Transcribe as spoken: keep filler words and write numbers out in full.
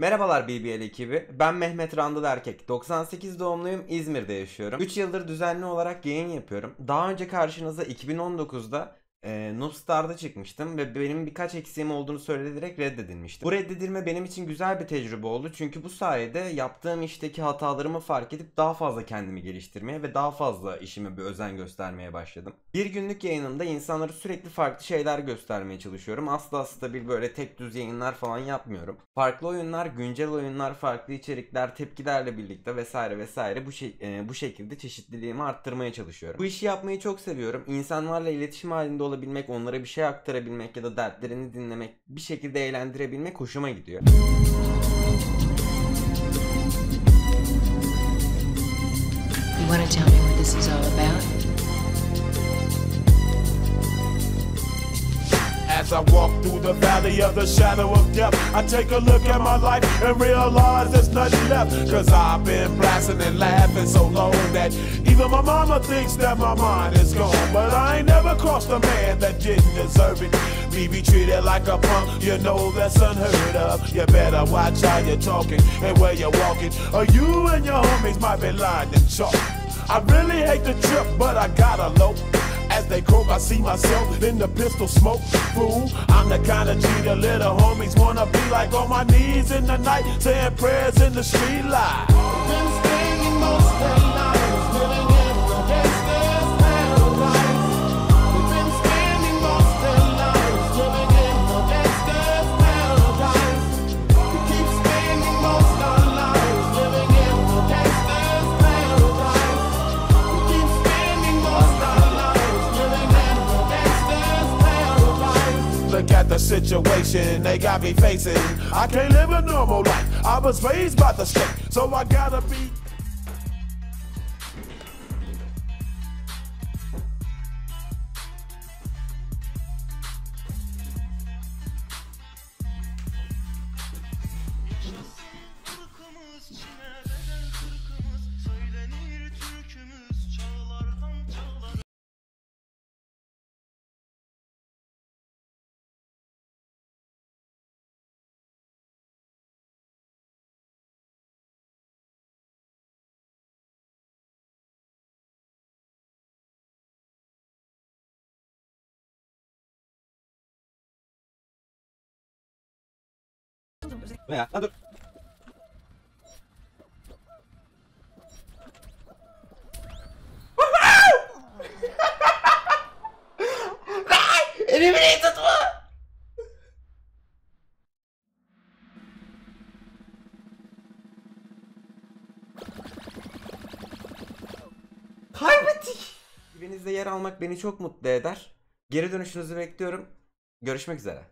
Merhabalar B B L ekibi, ben Mehmet Roundel erkek, doksan sekiz doğumluyum, İzmir'de yaşıyorum. üç yıldır düzenli olarak yayın yapıyorum. Daha önce karşınıza iki bin on dokuzda e, nostarda çıkmıştım ve benim birkaç eksiğim olduğunu söyleyerek reddedilmiştim. Bu reddedilme benim için güzel bir tecrübe oldu çünkü bu sayede yaptığım işteki hatalarımı fark edip daha fazla kendimi geliştirmeye ve daha fazla işime bir özen göstermeye başladım. Bir günlük yayınımda insanlara sürekli farklı şeyler göstermeye çalışıyorum. Asla stabil böyle tek düz yayınlar falan yapmıyorum. Farklı oyunlar, güncel oyunlar, farklı içerikler, tepkilerle birlikte vesaire vesaire bu, şey, e, bu şekilde çeşitliliğimi arttırmaya çalışıyorum. Bu işi yapmayı çok seviyorum. İnsanlarla iletişim halinde olabilmek, onlara bir şey aktarabilmek ya da dertlerini dinlemek, bir şekilde eğlendirebilmek hoşuma gidiyor. You wanna tell me what this is all about? As I walk through the valley of the shadow of death, I take a look at my life and realize there's nothing left. Cause I've been blasting and laughing so long that even my mama thinks that my mind is gone. But I ain't never crossed a man that didn't deserve it. Me be treated like a punk, you know that's unheard of. You better watch how you're talking and where you're walking, or you and your homies might be lying and chalk. I really hate the trip, but I gotta low. As they croak, I see myself in the pistol smoke. Fool, I'm the kind of G the little homies wanna be like. On my knees in the night, saying prayers in the street light. Been staying most of the night. The situation they got me facing, I can't live a normal life. I was raised by the state, so I gotta be. Veya lan dur. Elimi neyi tutma? Kaybettik. Evinizde yer almak beni çok mutlu eder. Geri dönüşünüzü bekliyorum. Görüşmek üzere.